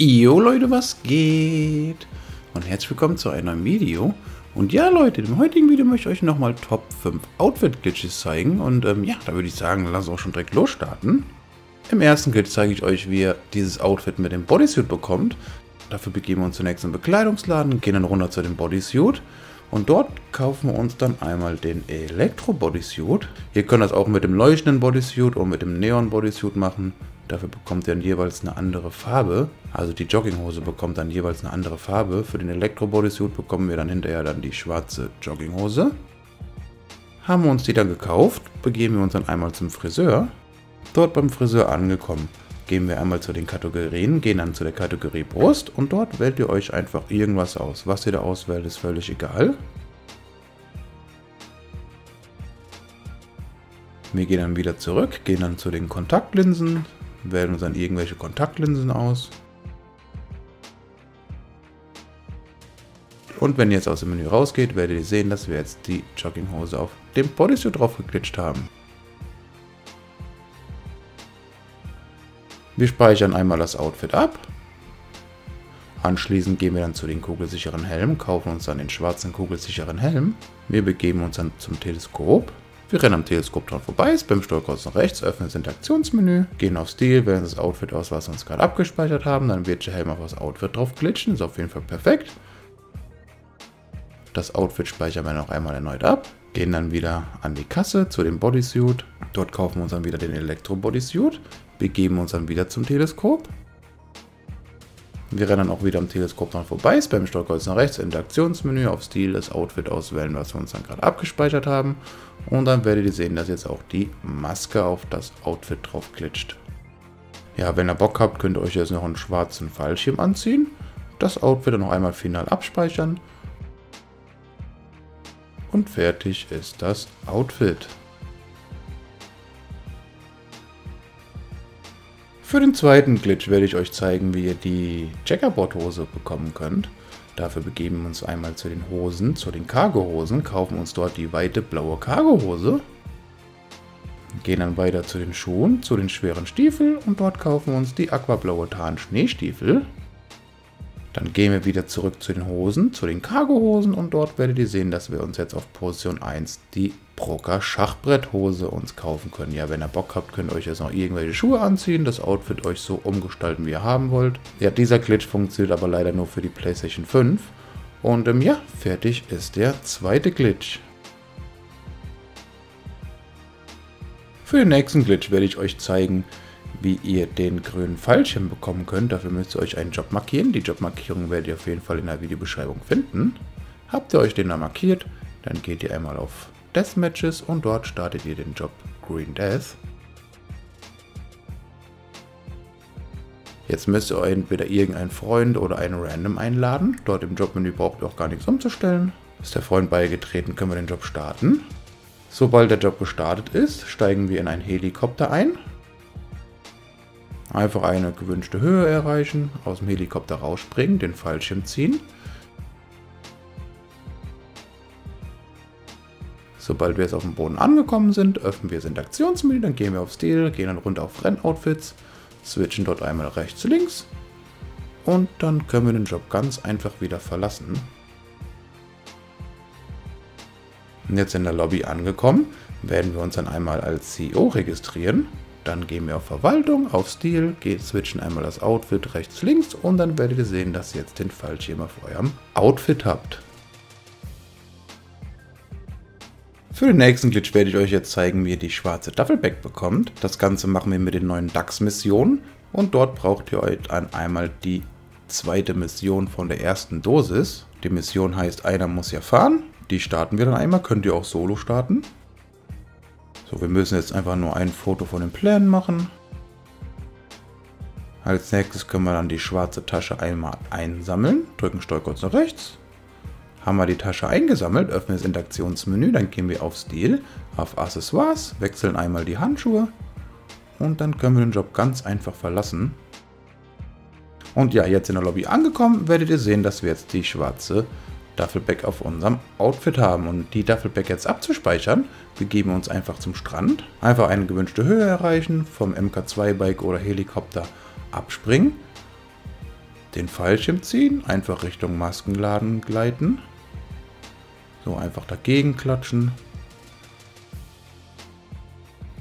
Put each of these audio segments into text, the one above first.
Jo Leute, was geht? Und herzlich willkommen zu einem Video. Und ja Leute, im heutigen Video möchte ich euch nochmal Top 5 Outfit Glitches zeigen. Und ja, da würde ich sagen, lass uns auch schon direkt losstarten. Im ersten Glitch zeige ich euch, wie ihr dieses Outfit mit dem Bodysuit bekommt. Dafür begeben wir uns zunächst in den Bekleidungsladen, gehen dann runter zu dem Bodysuit. Und dort kaufen wir uns dann einmal den Elektro-Bodysuit. Ihr könnt das auch mit dem leuchtenden Bodysuit oder mit dem Neon-Bodysuit machen. Dafür bekommt ihr dann jeweils eine andere Farbe. Also die Jogginghose bekommt dann jeweils eine andere Farbe. Für den Elektro-Bodysuit bekommen wir dann hinterher dann die schwarze Jogginghose. Haben wir uns die dann gekauft, begeben wir uns dann einmal zum Friseur. Dort beim Friseur angekommen, gehen wir einmal zu den Kategorien, gehen dann zu der Kategorie Brust und dort wählt ihr euch einfach irgendwas aus. Was ihr da auswählt, ist völlig egal. Wir gehen dann wieder zurück, gehen dann zu den Kontaktlinsen, wählen uns dann irgendwelche Kontaktlinsen aus. Und wenn ihr jetzt aus dem Menü rausgeht, werdet ihr sehen, dass wir jetzt die Jogginghose auf dem Bodysuit drauf geglitscht haben. Wir speichern einmal das Outfit ab. Anschließend gehen wir dann zu den kugelsicheren Helmen, kaufen uns dann den schwarzen kugelsicheren Helm. Wir begeben uns dann zum Teleskop. Wir rennen am Teleskop dran vorbei, beim Steuerkreuz nach rechts, öffnen das Interaktionsmenü, gehen auf Stil, wählen das Outfit aus, was wir uns gerade abgespeichert haben, dann wird der Helm auf das Outfit drauf glitschen, ist auf jeden Fall perfekt. Das Outfit speichern wir noch einmal erneut ab, gehen dann wieder an die Kasse zu dem Bodysuit, dort kaufen wir uns dann wieder den Elektro-Bodysuit. Begeben uns dann wieder zum Teleskop. Wir rennen auch wieder am Teleskop dran vorbei, beim Steuerkreuz nach rechts, Interaktionsmenü, auf Stil, das Outfit auswählen, was wir uns dann gerade abgespeichert haben. Und dann werdet ihr sehen, dass jetzt auch die Maske auf das Outfit drauf glitscht. Ja, wenn ihr Bock habt, könnt ihr euch jetzt noch einen schwarzen Fallschirm anziehen, das Outfit dann noch einmal final abspeichern. Und fertig ist das Outfit. Für den zweiten Glitch werde ich euch zeigen, wie ihr die Checkerboard-Hose bekommen könnt. Dafür begeben wir uns einmal zu den Hosen, zu den Cargo-Hosen, kaufen uns dort die weite blaue Cargo-Hose, gehen dann weiter zu den Schuhen, zu den schweren Stiefeln und dort kaufen wir uns die aquablaue Tarn-Schneestiefel. Dann gehen wir wieder zurück zu den Hosen, zu den Cargo-Hosen und dort werdet ihr sehen, dass wir uns jetzt auf Position 1 die Broker Schachbretthose uns kaufen können. Ja, wenn ihr Bock habt, könnt ihr euch jetzt noch irgendwelche Schuhe anziehen, das Outfit euch so umgestalten, wie ihr haben wollt. Ja, dieser Glitch funktioniert aber leider nur für die PlayStation 5. Und ja, fertig ist der zweite Glitch. Für den nächsten Glitch werde ich euch zeigen, wie ihr den grünen Fallschirm bekommen könnt. Dafür müsst ihr euch einen Job markieren. Die Jobmarkierung werdet ihr auf jeden Fall in der Videobeschreibung finden. Habt ihr euch den da markiert, dann geht ihr einmal auf Deathmatches und dort startet ihr den Job Green Death. Jetzt müsst ihr entweder irgendeinen Freund oder einen Random einladen. Dort im Jobmenü braucht ihr auch gar nichts umzustellen. Ist der Freund beigetreten, können wir den Job starten. Sobald der Job gestartet ist, steigen wir in einen Helikopter ein. Einfach eine gewünschte Höhe erreichen, aus dem Helikopter rausspringen, den Fallschirm ziehen. Sobald wir jetzt auf dem Boden angekommen sind, öffnen wir das Interaktionsmenü, dann gehen wir auf Stil, gehen dann runter auf Rennoutfits, switchen dort einmal rechts zu links und dann können wir den Job ganz einfach wieder verlassen. Und jetzt in der Lobby angekommen, werden wir uns dann einmal als CEO registrieren. Dann gehen wir auf Verwaltung, auf Stil, switchen einmal das Outfit rechts links und dann werdet ihr sehen, dass ihr jetzt den Fallschirm auf eurem Outfit habt. Für den nächsten Glitch werde ich euch jetzt zeigen, wie ihr die schwarze Duffelbag bekommt. Das Ganze machen wir mit den neuen DAX-Missionen und dort braucht ihr euch dann einmal die zweite Mission von der ersten Dosis. Die Mission heißt, einer muss ja fahren. Die starten wir dann einmal, könnt ihr auch solo starten. So, wir müssen jetzt einfach nur ein Foto von den Plänen machen. Als nächstes können wir dann die schwarze Tasche einmal einsammeln, drücken Steuerkreuz nach rechts. Haben wir die Tasche eingesammelt, öffnen das Interaktionsmenü, dann gehen wir auf Stil, auf Accessoires, wechseln einmal die Handschuhe und dann können wir den Job ganz einfach verlassen. Und ja, jetzt in der Lobby angekommen, werdet ihr sehen, dass wir jetzt die schwarze Duffelbag auf unserem Outfit haben. Und die Duffelbag jetzt abzuspeichern, begeben wir uns einfach zum Strand, einfach eine gewünschte Höhe erreichen, vom MK2-Bike oder Helikopter abspringen. Den Fallschirm ziehen, einfach Richtung Maskenladen gleiten. So, einfach dagegen klatschen.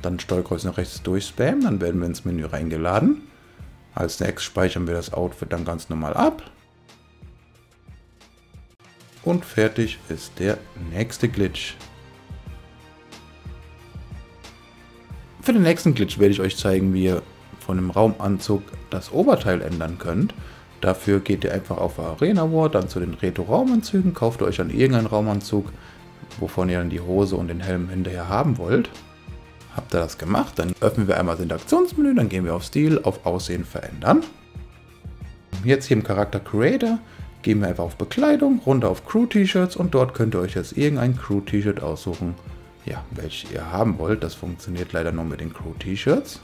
Dann Steuerkreuz nach rechts durchspammen, dann werden wir ins Menü reingeladen. Als Next speichern wir das Outfit dann ganz normal ab. Und fertig ist der nächste Glitch. Für den nächsten Glitch werde ich euch zeigen, wie ihr von dem Raumanzug das Oberteil ändern könnt. Dafür geht ihr einfach auf Arena War, dann zu den Retro-Raumanzügen, kauft euch dann irgendeinen Raumanzug, wovon ihr dann die Hose und den Helm hinterher haben wollt. Habt ihr das gemacht, dann öffnen wir einmal das Interaktionsmenü, dann gehen wir auf Stil, auf Aussehen verändern. Jetzt hier im Charakter Creator gehen wir einfach auf Bekleidung, runter auf Crew-T-Shirts und dort könnt ihr euch jetzt irgendein Crew-T-Shirt aussuchen, ja, welches ihr haben wollt. Das funktioniert leider nur mit den Crew-T-Shirts.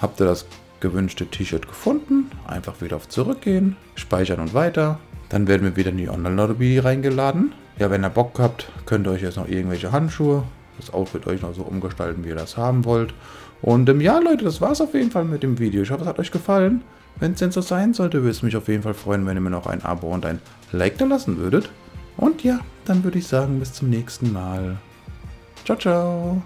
Habt ihr das gewünschte T-Shirt gefunden? Einfach wieder auf Zurückgehen, Speichern und weiter. Dann werden wir wieder in die Online-Lobby reingeladen. Ja, wenn ihr Bock habt, könnt ihr euch jetzt noch irgendwelche Handschuhe, das Outfit euch noch so umgestalten, wie ihr das haben wollt. Und ja, Leute, das war's auf jeden Fall mit dem Video. Ich hoffe, es hat euch gefallen. Wenn es denn so sein sollte, würde es mich auf jeden Fall freuen, wenn ihr mir noch ein Abo und ein Like da lassen würdet. Und ja, dann würde ich sagen, bis zum nächsten Mal. Ciao, ciao.